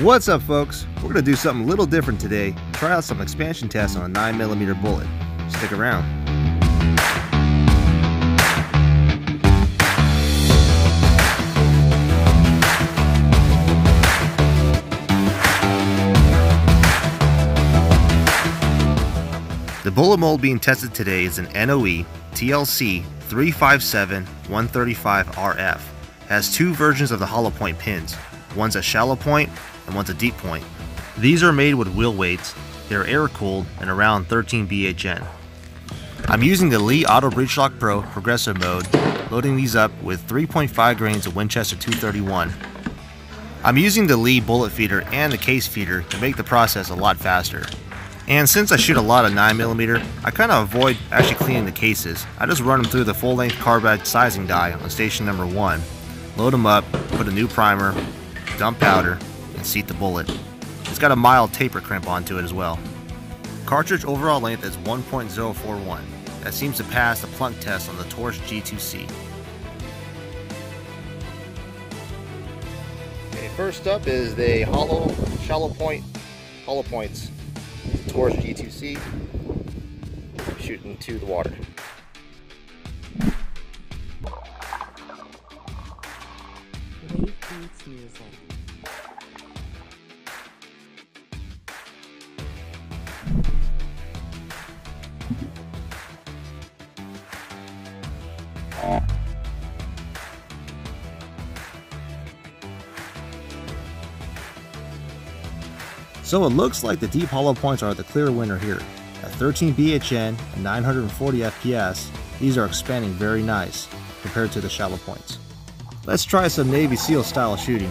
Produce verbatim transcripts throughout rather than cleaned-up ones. What's up, folks? We're going to do something a little different today. Try out some expansion tests on a nine millimeter bullet. Stick around. The bullet mold being tested today is an N O E T L C three five seven dash one thirty-five R F. Has two versions of the hollow point pins. One's a shallow point and one's a deep point. These are made with wheel weights. They're air cooled and around thirteen B H N. I'm using the Lee Auto Breech Lock Pro progressive mode, loading these up with three point five grains of Winchester two thirty-one. I'm using the Lee Bullet Feeder and the Case Feeder to make the process a lot faster. And since I shoot a lot of nine millimeter, I kind of avoid actually cleaning the cases. I just run them through the full length carbide sizing die on station number one, load them up, put a new primer, dump powder, and seat the bullet. It's got a mild taper crimp onto it as well. Cartridge overall length is one point zero four one. That seems to pass the plunk test on the Taurus G two C. Okay, first up is the hollow, shallow point, hollow points, Taurus G two C, shooting to the water. So it looks like the deep hollow points are the clear winner here. At thirteen B H N and nine hundred forty F P S, these are expanding very nice compared to the shallow points. Let's try some Navy SEAL style shooting.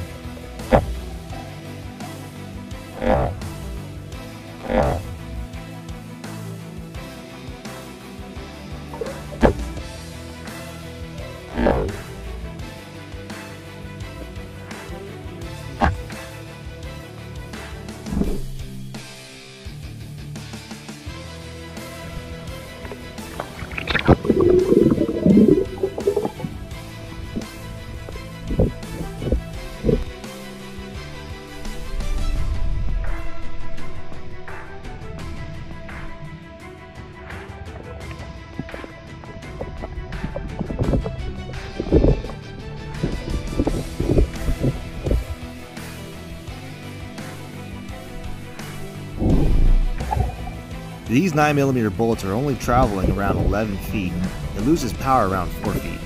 These nine millimeter bullets are only traveling around eleven feet. It loses power around four feet.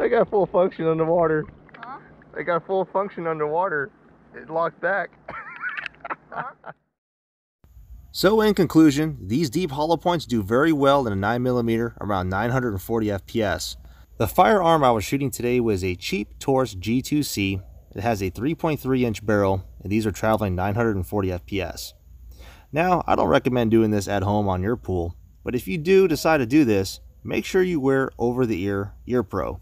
They got full function underwater. Huh? They got full function underwater. It locked back. Huh? So in conclusion, these deep hollow points do very well in a nine millimeter around nine hundred forty F P S. The firearm I was shooting today was a cheap Taurus G two C. It has a three point three inch barrel, and these are traveling nine hundred forty F P S. Now, I don't recommend doing this at home on your pool, but if you do decide to do this, make sure you wear over-the-ear ear pro,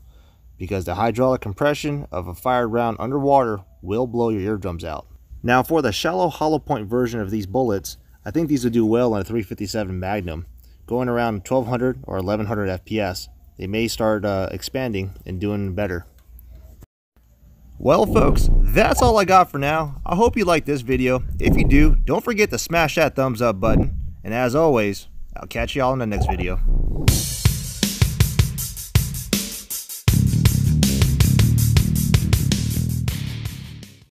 because the hydraulic compression of a fired round underwater will blow your eardrums out. Now for the shallow hollow point version of these bullets, I think these would do well on a three fifty-seven Magnum. Going around twelve hundred or eleven hundred F P S, they may start uh, expanding and doing better. Well folks, that's all I got for now. I hope you liked this video. If you do, don't forget to smash that thumbs up button. And as always, I'll catch y'all in the next video.